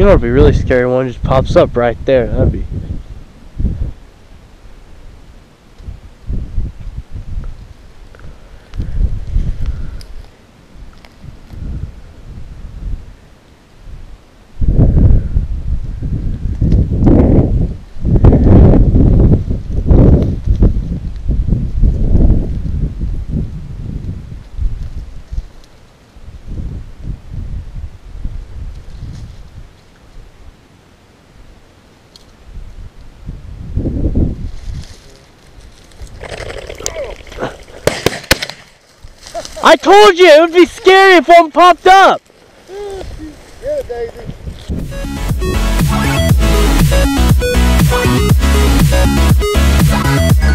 You know what would be really scary? One just pops up right there. That'd be... I told you it would be scary if one popped up. Yeah, Daisy.